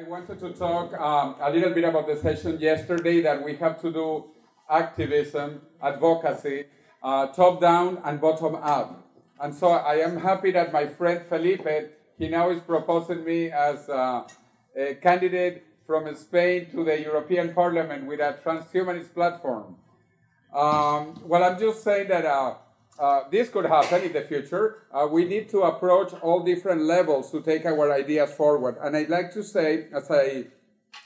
I wanted to talk a little bit about the session yesterday that we have to do activism, advocacy, top-down and bottom-up. And so I am happy that my friend Felipe, he now is proposing me as a candidate from Spain to the European Parliament with a transhumanist platform. Well, I'm just saying that this could happen in the future. We need to approach all different levels to take our ideas forward. And I'd like to say, as I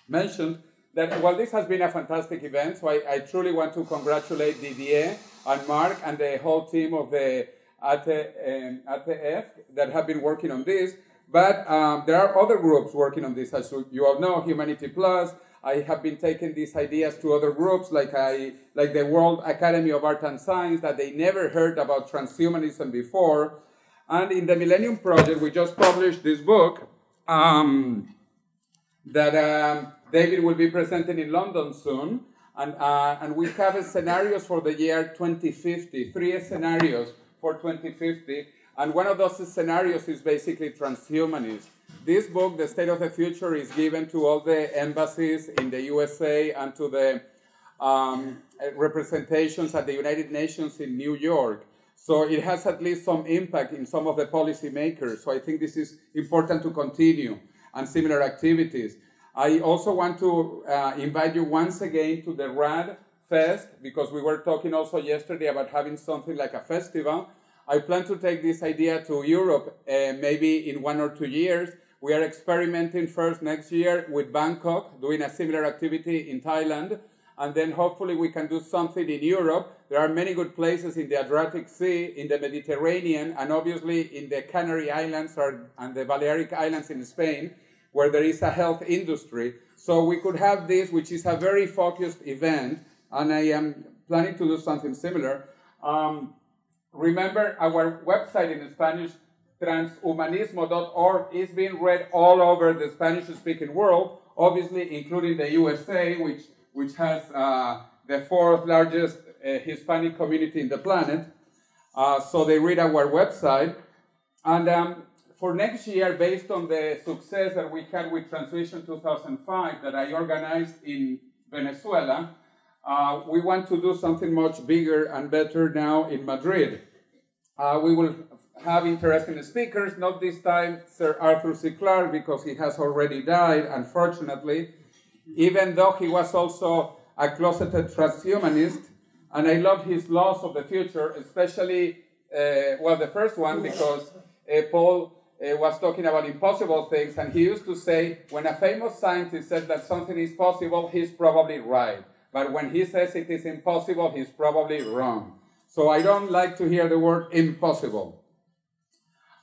mentioned, that well, this has been a fantastic event. So I truly want to congratulate Didier and Mark and the whole team of the ATF that have been working on this. But there are other groups working on this, as you all know, Humanity Plus. I have been taking these ideas to other groups, like the World Academy of Arts and Science, that they never heard about transhumanism before. And in the Millennium Project, we just published this book that David will be presenting in London soon. And we have scenarios for the year 2050, three scenarios for 2050. And one of those scenarios is basically transhumanism. This book, The State of the Future, is given to all the embassies in the USA and to the representations at the United Nations in New York. So it has at least some impact in some of the policymakers. So I think this is important to continue and similar activities. I also want to invite you once again to the RAD Fest, because we were talking also yesterday about having something like a festival. I plan to take this idea to Europe maybe in 1 or 2 years. We are experimenting first next year with Bangkok, doing a similar activity in Thailand, and then hopefully we can do something in Europe. There are many good places in the Adriatic Sea, in the Mediterranean, and obviously in the Canary Islands and the Balearic Islands in Spain, where there is a health industry. So we could have this, which is a very focused event, and I am planning to do something similar. Remember, our website in Spanish, transhumanismo.org, is being read all over the Spanish-speaking world, obviously including the USA, which has the 4th largest Hispanic community in the planet. So they read our website. And for next year, based on the success that we had with Transition 2005 that I organized in Venezuela, we want to do something much bigger and better now in Madrid. We will have interesting speakers, not this time Sir Arthur C. Clarke, because he has already died, unfortunately, even though he was also a closeted transhumanist, and I love his laws of the future, especially, well, the first one, because Paul was talking about impossible things, and he used to say, when a famous scientist says that something is possible, he's probably right. But when he says it is impossible, he's probably wrong. So I don't like to hear the word impossible.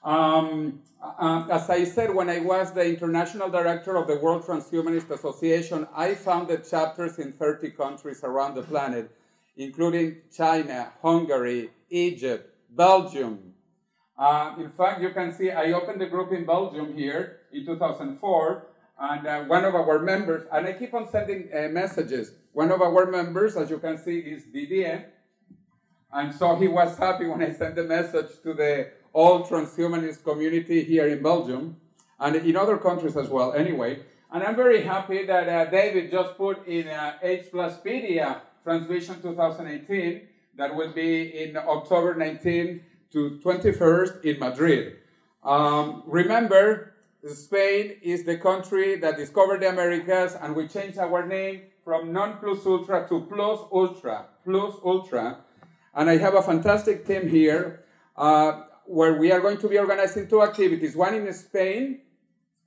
As I said, when I was the international director of the World Transhumanist Association, I founded chapters in 30 countries around the planet, including China, Hungary, Egypt, Belgium. In fact, you can see I opened a group in Belgium here in 2004, and one of our members, and I keep on sending messages. One of our members, as you can see, is Didier. And so he was happy when I sent the message to the all transhumanist community here in Belgium and in other countries as well, anyway. And I'm very happy that David just put in H+pedia Transition 2018 that will be in October 19 to 21st in Madrid. Remember, Spain is the country that discovered the Americas, and we changed our name from non plus ultra to plus ultra. And I have a fantastic team here where we are going to be organizing two activities, one in Spain,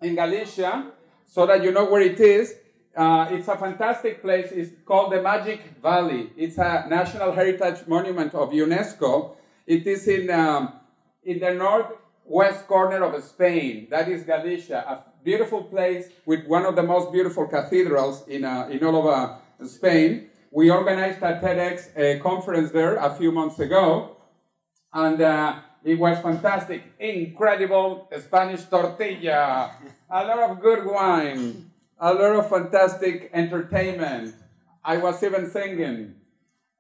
in Galicia, so that you know where it is. It's a fantastic place. It's called the Magic Valley. It's a National Heritage Monument of UNESCO. It is in the northwest corner of Spain. That is Galicia, a beautiful place with one of the most beautiful cathedrals in all of Spain. We organized a TEDx conference there a few months ago, and it was fantastic. Incredible Spanish tortilla, a lot of good wine, a lot of fantastic entertainment. I was even singing.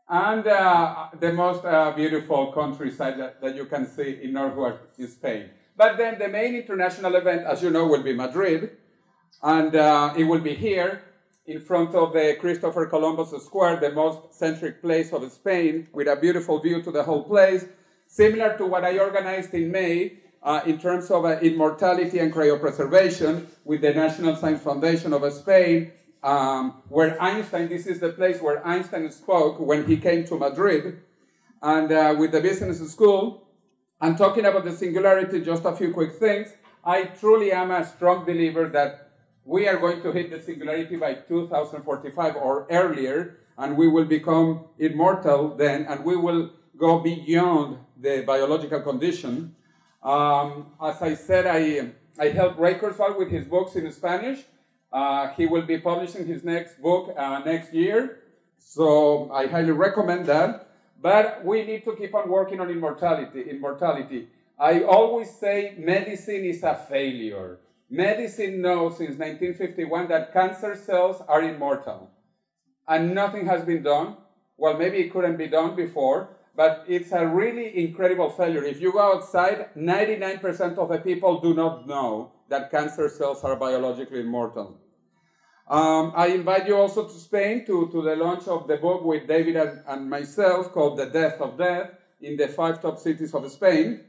And the most beautiful countryside that you can see in northwest Spain. But then the main international event, as you know, will be Madrid. And it will be here in front of the Christopher Columbus Square, the most centric place of Spain, with a beautiful view to the whole place, similar to what I organized in May in terms of immortality and cryopreservation with the National Science Foundation of Spain, where Einstein, this is the place where Einstein spoke when he came to Madrid, and with the business school. I'm talking about the singularity, just a few quick things. I truly am a strong believer that we are going to hit the singularity by 2045 or earlier, and we will become immortal then, and we will go beyond the biological condition. As I said, I helped Rakerswald with his books in Spanish. He will be publishing his next book next year, so I highly recommend that. But we need to keep on working on immortality. I always say medicine is a failure. Medicine knows since 1951 that cancer cells are immortal. And nothing has been done. Well, maybe it couldn't be done before, but it's a really incredible failure. If you go outside, 99% of the people do not know that cancer cells are biologically immortal. I invite you also to Spain to the launch of the book with David and myself called The Death of Death in the 5 top cities of Spain.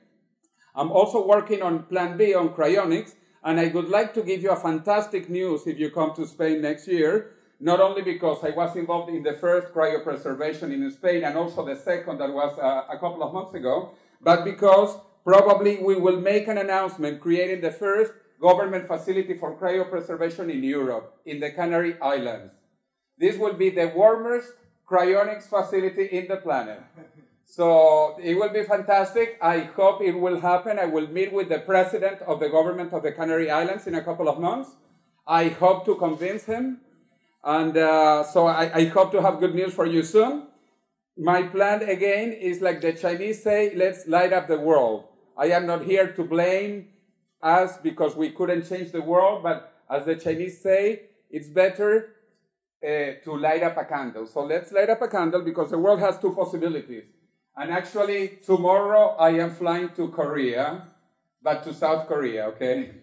I'm also working on Plan B on cryonics, and I would like to give you a fantastic news if you come to Spain next year, not only because I was involved in the first cryopreservation in Spain and also the second that was a couple of months ago, but because probably we will make an announcement creating the first government facility for cryopreservation in Europe, in the Canary Islands. This will be the warmest cryonics facility in the planet. So it will be fantastic. I hope it will happen. I will meet with the president of the government of the Canary Islands in a couple of months. I hope to convince him. And so I hope to have good news for you soon. My plan, again, is like the Chinese say, let's light up the world. I am not here to blame us because we couldn't change the world, but as the Chinese say, it's better to light up a candle. So let's light up a candle because the world has two possibilities. And actually, tomorrow I am flying to Korea, but to South Korea, okay?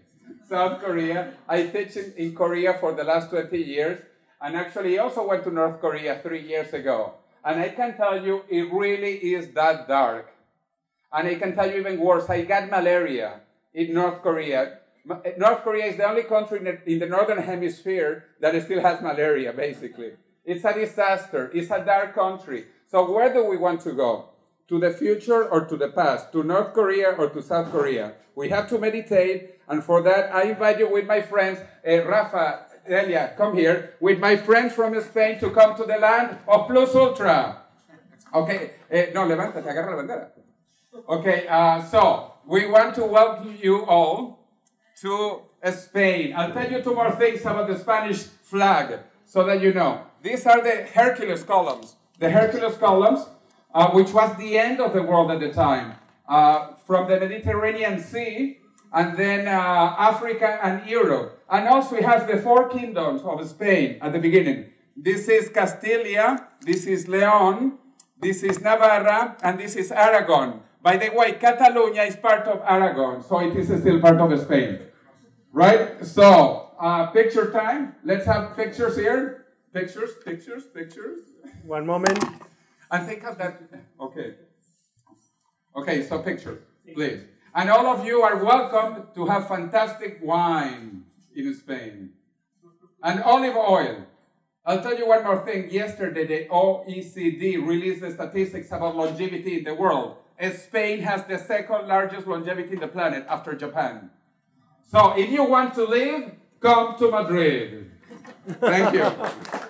South Korea. I teach in Korea for the last 20 years, and actually also went to North Korea 3 years ago. And I can tell you, it really is that dark. And I can tell you even worse, I got malaria in North Korea. North Korea is the only country in the northern hemisphere that still has malaria, basically. It's a disaster. It's a dark country. So where do we want to go? To the future or to the past? To North Korea or to South Korea? We have to meditate, and for that I invite you with my friends, Rafa, Elia, come here, with my friends from Spain to come to the land of Plus Ultra. Okay, no, levántate, agarra la bandera. Okay, so we want to welcome you all to Spain. I'll tell you two more things about the Spanish flag so that you know. These are the Hercules Columns. The Hercules Columns, which was the end of the world at the time, from the Mediterranean Sea, and then Africa and Europe. And also we have the 4 kingdoms of Spain at the beginning. This is Castilla, this is León, this is Navarra, and this is Aragon. By the way, Catalonia is part of Aragon, so it is still part of Spain, right? So, picture time. Let's have pictures here. Pictures, pictures, pictures. One moment. And think of that. Okay. Okay, so picture, please. And all of you are welcome to have fantastic wine in Spain. And olive oil. I'll tell you one more thing. Yesterday, the OECD released the statistics about longevity in the world. Spain has the 2nd largest longevity in the planet after Japan. So if you want to live, come to Madrid. Thank you.